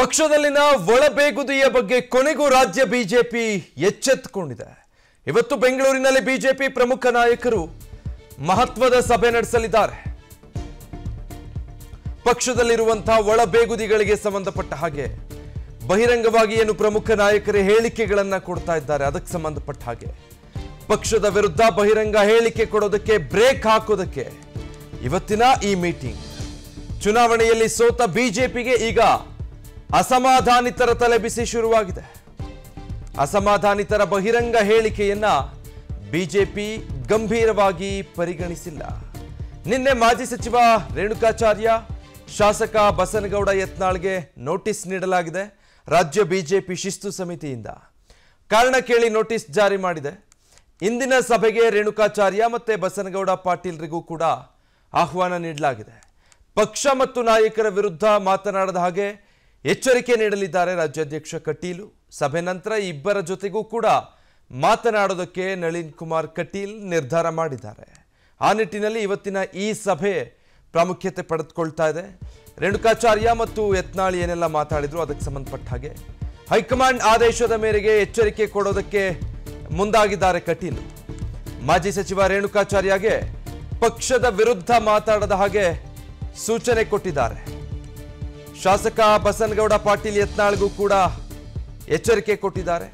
ಪಕ್ಷದಲ್ಲಿನ ಒಳಬೇಗುದಿಯ ಬಗ್ಗೆ ಕೊನೆಗೂ ರಾಜ್ಯ ಬಿಜೆಪಿ ಎಚ್ಚೆತ್ತುಕೊಂಡಿದೆ. ಇವತ್ತು ಬೆಂಗಳೂರಿನಲ್ಲಿ ಬಿಜೆಪಿ ಪ್ರಮುಖ ನಾಯಕರು ಮಹತ್ವದ ಸಭೆ ನಡೆಸಲಿದ್ದಾರೆ. ಪಕ್ಷದಲ್ಲಿರುವಂತ ಒಳಬೇಗುದಿಗಳಿಗೆ ಸಂಬಂಧಪಟ್ಟ ಹಾಗೆ ಬಹಿರಂಗವಾಗಿ ಏನು ಪ್ರಮುಖ ನಾಯಕರೇ ಹೇಳಿಕೆಗಳನ್ನು ಕೊಡ್ತಾ ಇದ್ದಾರೆ. ಅದಕ್ಕೆ ಸಂಬಂಧಪಟ್ಟ ಹಾಗೆ ಪಕ್ಷದ ವಿರುದ್ಧ ಬಹಿರಂಗ ಹೇಳಿಕೆ ಕೊಡೋದಕ್ಕೆ ಬ್ರೇಕ್ ಹಾಕೋದಕ್ಕೆ ಇವತ್ತಿನ ಈ ಮೀಟಿಂಗ್. ಚುನಾವಣೆಯಲ್ಲಿ ಸೋತ ಬಿಜೆಪಿಗೆ ಈಗ ಅಸಮಾಧಾನಿತರ ತಲೆಬಿಸಿ ಶುರುವಾಗಿದೆ. ಅಸಮಾಧಾನಿತರ ಬಹಿರಂಗ ಹೇಳಿಕೆಯನ್ನ ಬಿಜೆಪಿ ಗಂಭೀರವಾಗಿ ಪರಿಗಣಿಸಿಲ್ಲ. ನಿನ್ನೆ ಮಾಜಿ ಸಚಿವ ರೇಣುಕಾಚಾರ್ಯ, ಶಾಸಕ ಬಸನಗೌಡ ಯತ್ನಾಳ್ಗೆ ನೋಟಿಸ್ ನೀಡಲಾಗಿದೆ. ರಾಜ್ಯ ಬಿಜೆಪಿ ಶಿಸ್ತು ಸಮಿತಿಯಿಂದ ಕಾರಣ ಕೇಳಿ ನೋಟಿಸ್ ಜಾರಿ ಮಾಡಿದೆ. ಇಂದಿನ ಸಭೆಗೆ ರೇಣುಕಾಚಾರ್ಯ ಮತ್ತು ಬಸನಗೌಡ ಪಾಟೀಲ್ರಿಗೂ ಕೂಡ ಆಹ್ವಾನ ನೀಡಲಾಗಿದೆ. ಪಕ್ಷ ಮತ್ತು ನಾಯಕರ ವಿರುದ್ಧ ಮಾತನಾಡದ ಹಾಗೆ ಎಚ್ಚರಿಕೆ ನೀಡಲಿದ್ದಾರೆ ರಾಜ್ಯಾಧ್ಯಕ್ಷ ಕಟೀಲು. ಸಭೆ ನಂತರ ಇಬ್ಬರ ಜೊತೆಗೂ ಕೂಡ ಮಾತನಾಡೋದಕ್ಕೆ ನಳಿನ್ ಕುಮಾರ್ ಕಟೀಲ್ ನಿರ್ಧಾರ ಮಾಡಿದ್ದಾರೆ. ಆ ನಿಟ್ಟಿನಲ್ಲಿ ಇವತ್ತಿನ ಈ ಸಭೆ ಪ್ರಾಮುಖ್ಯತೆ ಪಡೆದುಕೊಳ್ತಾ ಇದೆ. ರೇಣುಕಾಚಾರ್ಯ ಮತ್ತು ಯತ್ನಾಳ್ ಏನೆಲ್ಲ ಮಾತಾಡಿದ್ರು ಅದಕ್ಕೆ ಸಂಬಂಧಪಟ್ಟ ಹಾಗೆ ಹೈಕಮಾಂಡ್ ಆದೇಶದ ಮೇರೆಗೆ ಎಚ್ಚರಿಕೆ ಕೊಡೋದಕ್ಕೆ ಮುಂದಾಗಿದ್ದಾರೆ ಕಟೀಲ್. ಮಾಜಿ ಸಚಿವ ರೇಣುಕಾಚಾರ್ಯಗೆ ಪಕ್ಷದ ವಿರುದ್ಧ ಮಾತಾಡದ ಹಾಗೆ ಸೂಚನೆ ಕೊಟ್ಟಿದ್ದಾರೆ. ಶಾಸಕ ಬಸನಗೌಡ ಪಾಟೀಲ್ ಯತ್ನಾಳ್ಗೂ ಕೂಡ ಎಚ್ಚರಿಕೆ ಕೊಟ್ಟಿದ್ದಾರೆ.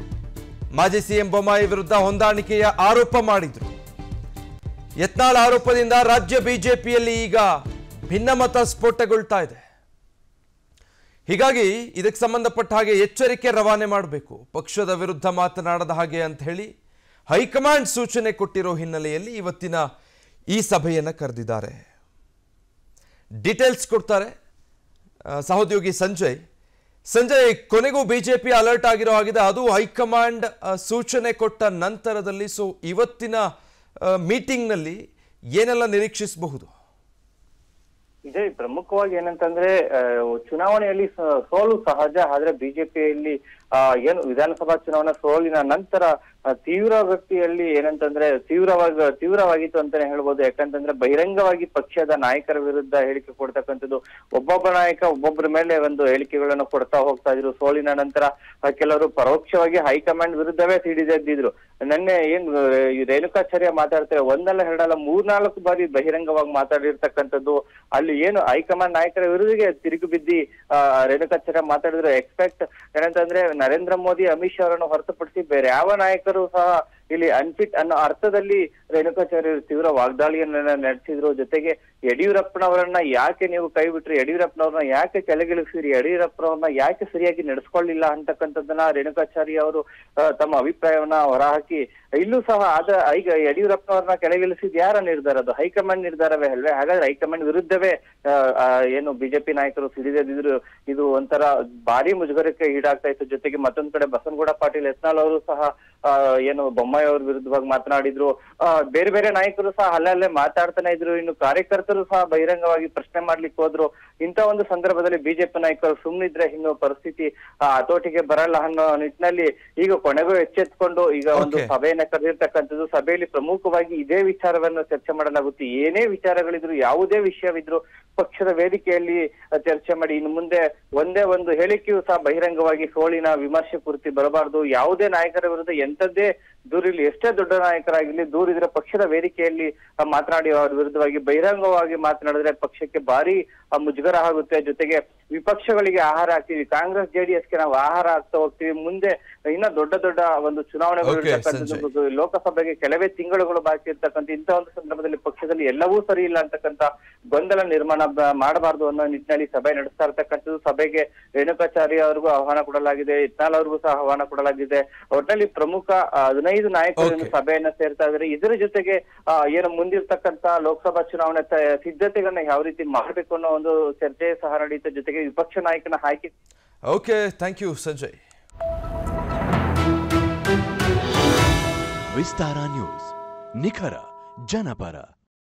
ಮಾಜಿ ಸಿಎಂ ಬೊಮ್ಮಾಯಿ ವಿರುದ್ಧ ಹೊಂದಾಣಿಕೆಯ ಆರೋಪ ಮಾಡಿದ್ರು. ಯತ್ನಾಳ್ ಆರೋಪದಿಂದ ರಾಜ್ಯ ಬಿಜೆಪಿಯಲ್ಲಿ ಈಗ ಭಿನ್ನಮತ ಸ್ಫೋಟಗೊಳ್ತಾ ಇದೆ. ಹೀಗಾಗಿ ಇದಕ್ಕೆ ಸಂಬಂಧಪಟ್ಟ ಹಾಗೆ ಎಚ್ಚರಿಕೆ ರವಾನೆ ಮಾಡಬೇಕು, ಪಕ್ಷದ ವಿರುದ್ಧ ಮಾತನಾಡದ ಹಾಗೆ ಅಂತ ಹೇಳಿ ಹೈಕಮಾಂಡ್ ಸೂಚನೆ ಕೊಟ್ಟಿರೋ ಹಿನ್ನೆಲೆಯಲ್ಲಿ ಇವತ್ತಿನ ಈ ಸಭೆಯನ್ನು ಕರೆದಿದ್ದಾರೆ. ಡೀಟೇಲ್ಸ್ ಕೊಡ್ತಾರೆ ಸಹೋದ್ಯೋಗಿ ಸಂಜಯ್. ಕೊನೆಗೂ ಬಿಜೆಪಿ ಅಲರ್ಟ್ ಆಗಿರೋ ಆಗಿದೆ, ಅದು ಹೈಕಮಾಂಡ್ ಸೂಚನೆ ಕೊಟ್ಟ ನಂತರದಲ್ಲಿ. ಸೊ ಇವತ್ತಿನ ಮೀಟಿಂಗ್ನಲ್ಲಿ ಏನೆಲ್ಲ ನಿರೀಕ್ಷಿಸಬಹುದು? ವಿಜಯ್, ಪ್ರಮುಖವಾಗಿ ಏನಂತಂದ್ರೆ ಚುನಾವಣೆಯಲ್ಲಿ ಸೋಲು ಸಹಜ. ಆದ್ರೆ ಬಿಜೆಪಿಯಲ್ಲಿ ಏನು ವಿಧಾನಸಭಾ ಚುನಾವಣಾ ಸೋಲಿನ ನಂತರ ತೀವ್ರ ವ್ಯಕ್ತಿಯಲ್ಲಿ ಏನಂತಂದ್ರೆ ತೀವ್ರವಾಗಿತ್ತು ಅಂತಾನೆ ಹೇಳ್ಬೋದು. ಯಾಕಂತಂದ್ರೆ ಬಹಿರಂಗವಾಗಿ ಪಕ್ಷದ ನಾಯಕರ ವಿರುದ್ಧ ಹೇಳಿಕೆ ಕೊಡ್ತಕ್ಕಂಥದ್ದು, ಒಬ್ಬೊಬ್ಬ ನಾಯಕ ಒಬ್ಬೊಬ್ಬರ ಮೇಲೆ ಒಂದು ಹೇಳಿಕೆಗಳನ್ನು ಕೊಡ್ತಾ ಹೋಗ್ತಾ ಇದ್ರು. ಸೋಲಿನ ನಂತರ ಕೆಲವರು ಪರೋಕ್ಷವಾಗಿ ಹೈಕಮಾಂಡ್ ವಿರುದ್ಧವೇ ಸಿಡಿದೆದ್ದಿದ್ರು. ನೆನ್ನೆ ಏನ್ ರೇಣುಕಾಚಾರ್ಯ ಮಾತಾಡ್ತಾರೆ, ಒಂದಲ್ಲ ಎರಡಲ್ಲ ಮೂರ್ನಾಲ್ಕು ಬಾರಿ ಬಹಿರಂಗವಾಗಿ ಮಾತಾಡಿರ್ತಕ್ಕಂಥದ್ದು. ಅಲ್ಲಿ ಏನು ಹೈಕಮಾಂಡ್ ನಾಯಕರ ವಿರುದ್ಧಗೆ ತಿರುಗು ಬಿದ್ದಿ ರೇಣುಕಾಚಾರ್ಯ ಮಾತಾಡಿದ್ರು. ಎಕ್ಸ್ಪೆಕ್ಟ್ ಏನಂತಂದ್ರೆ ನರೇಂದ್ರ ಮೋದಿ, ಅಮಿತ್ ಶಾ ಅವರನ್ನು ಹೊರತುಪಡಿಸಿ ಬೇರೆ ಯಾವ ನಾಯಕರು ಸಹ ಇಲ್ಲಿ ಅನ್ಫಿಟ್ ಅನ್ನೋ ಅರ್ಥದಲ್ಲಿ ರೇಣುಕಾಚಾರ್ಯರು ತೀವ್ರ ವಾಗ್ದಾಳಿಯನ್ನ ನಡೆಸಿದ್ರು. ಜೊತೆಗೆ ಯಡಿಯೂರಪ್ಪನವರನ್ನ ಯಾಕೆ ನೀವು ಕೈ ಬಿಟ್ರಿ, ಯಡಿಯೂರಪ್ಪನವ್ರನ್ನ ಯಾಕೆ ಕೆಳಗಿಳಿಸಿರಿ, ಯಡಿಯೂರಪ್ಪನವ್ರನ್ನ ಯಾಕೆ ಸರಿಯಾಗಿ ನಡೆಸ್ಕೊಳ್ಳಿಲ್ಲ ಅಂತಕ್ಕಂಥದ್ದನ್ನ ರೇಣುಕಾಚಾರ್ಯ ಅವರು ತಮ್ಮ ಅಭಿಪ್ರಾಯವನ್ನ ಹೊರಹಾಕಿ, ಇಲ್ಲೂ ಸಹ ಈಗ ಯಡಿಯೂರಪ್ಪನವ್ರನ್ನ ಕೆಳಗಿಳಿಸಿದ ಯಾರ ನಿರ್ಧಾರ? ಅದು ಹೈಕಮಾಂಡ್ ನಿರ್ಧಾರವೇ ಅಲ್ವೇ? ಹಾಗಾದ್ರೆ ಹೈಕಮಾಂಡ್ ವಿರುದ್ಧವೇ ಏನು ಬಿಜೆಪಿ ನಾಯಕರು ಸಿಡಿದಿದ್ರು. ಇದು ಒಂಥರ ಭಾರಿ ಮುಜುಗರಕ್ಕೆ ಈಡಾಗ್ತಾ ಇತ್ತು. ಜೊತೆಗೆ ಮತ್ತೊಂದ್ ಕಡೆ ಬಸನಗೌಡ ಪಾಟೀಲ್ ಯತ್ನಾಳ್ ಅವರು ಸಹ ಏನು ಬೊಮ್ಮಾಯಿ ಅವ್ರ ವಿರುದ್ಧವಾಗಿ ಮಾತನಾಡಿದ್ರು. ಬೇರೆ ಬೇರೆ ನಾಯಕರು ಸಹ ಅಲ್ಲಲ್ಲೇ ಮಾತಾಡ್ತಾನೆ ಇದ್ರು. ಇನ್ನು ಕಾರ್ಯಕರ್ತರು ಸಹ ಬಹಿರಂಗವಾಗಿ ಪ್ರಶ್ನೆ ಮಾಡ್ಲಿಕ್ಕೆ ಹೋದ್ರು. ಇಂಥ ಒಂದು ಸಂದರ್ಭದಲ್ಲಿ ಬಿಜೆಪಿ ನಾಯಕರು ಸುಮ್ಮನಿದ್ರೆ ಇನ್ನು ಪರಿಸ್ಥಿತಿ ಹತೋಟಿಗೆ ಬರಲ್ಲ ಅನ್ನೋ ನಿಟ್ಟಿನಲ್ಲಿ ಈಗ ಕೊನೆಗೂ ಎಚ್ಚೆತ್ಕೊಂಡು ಈಗ ಒಂದು ಸಭೆಯನ್ನ ಕರೆದಿರ್ತಕ್ಕಂಥದ್ದು. ಸಭೆಯಲ್ಲಿ ಪ್ರಮುಖವಾಗಿ ಇದೇ ವಿಚಾರವನ್ನು ಚರ್ಚೆ ಮಾಡಲಾಗುತ್ತೆ. ಏನೇ ವಿಚಾರಗಳಿದ್ರು, ಯಾವುದೇ ವಿಷಯವಿದ್ರು ಪಕ್ಷದ ವೇದಿಕೆಯಲ್ಲಿ ಚರ್ಚೆ ಮಾಡಿ, ಇನ್ನು ಮುಂದೆ ಒಂದೇ ಒಂದು ಹೇಳಿಕೆಯೂ ಸಹ ಬಹಿರಂಗವಾಗಿ ಸೋಲಿನ ವಿಮರ್ಶೆ ಕುರಿತು ಬರಬಾರದು. ಯಾವುದೇ ನಾಯಕರ ವಿರುದ್ಧ ಎಂಥದ್ದೇ ದೂರಿರಲಿ, ಎಷ್ಟೇ ದೊಡ್ಡ ನಾಯಕರಾಗಿರ್ಲಿ, ದೂರಿದ್ರೆ ಪಕ್ಷದ ವೇದಿಕೆಯಲ್ಲಿ ಮಾತನಾಡಿ ಅವರ ವಿರುದ್ಧವಾಗಿ ಬಹಿರಂಗವಾಗಿ ಮಾತನಾಡಿದ್ರೆ ಪಕ್ಷಕ್ಕೆ ಭಾರಿ ಮುಜುಗರ ಆಗುತ್ತೆ. ಜೊತೆಗೆ ವಿಪಕ್ಷಗಳಿಗೆ ಆಹಾರ ಹಾಕ್ತೀವಿ, ಕಾಂಗ್ರೆಸ್ ಜೆಡಿಎಸ್ಗೆ ನಾವು ಆಹಾರ ಆಗ್ತಾ ಹೋಗ್ತೀವಿ, ಮುಂದೆ ಇನ್ನ ದೊಡ್ಡ ದೊಡ್ಡ ಒಂದು ಚುನಾವಣೆಗಳು ಇರ್ತಕ್ಕಂಥದ್ದು, ಲೋಕಸಭೆಗೆ ಕೆಲವೇ ತಿಂಗಳುಗಳು ಬಾಕಿ ಇರ್ತಕ್ಕಂಥ ಇಂತಹ ಒಂದು ಸಂದರ್ಭದಲ್ಲಿ ಪಕ್ಷದಲ್ಲಿ ಎಲ್ಲವೂ ಸರಿ ಇಲ್ಲ ಅಂತಕ್ಕಂಥ ಗೊಂದಲ ನಿರ್ಮಾಣ ಮಾಡಬಾರ್ದು ಅನ್ನೋ ನಿಟ್ಟಿನಲ್ಲಿ ಸಭೆ ನಡೆಸ್ತಾ ಇರ್ತಕ್ಕಂಥದ್ದು. ಸಭೆಗೆ ರೇಣುಕಾಚಾರ್ಯ ಅವ್ರಿಗೂ ಆಹ್ವಾನ ಕೊಡಲಾಗಿದೆ, ಯತ್ನಾಳ್ ಅವ್ರಿಗೂ ಸಹ ಆಹ್ವಾನ ಕೊಡಲಾಗಿದೆ. ಒಟ್ಟಿನಲ್ಲಿ ಪ್ರಮುಖ 15 ನಾಯಕರನ್ನು ಸಭೆಯನ್ನ ಸೇರ್ತಾ ಇದ್ದಾರೆ. ಇದರ ಜೊತೆಗೆ ಏನು ಮುಂದಿರ್ತಕ್ಕಂತ ಲೋಕಸಭಾ ಚುನಾವಣೆ ಸಿದ್ಧತೆಗಳನ್ನ ಯಾವ ರೀತಿ ಮಾಡಬೇಕು ಅನ್ನೋ ಒಂದು ಚರ್ಚೆ ಸಹ ನಡೆಯುತ್ತೆ. ಜೊತೆಗೆ ವಿಪಕ್ಷ ನಾಯಕನ ಆಯ್ಕೆ. Okay, thank you Sanjay. Vistara news, ನಿಖರ ಜನಪರ.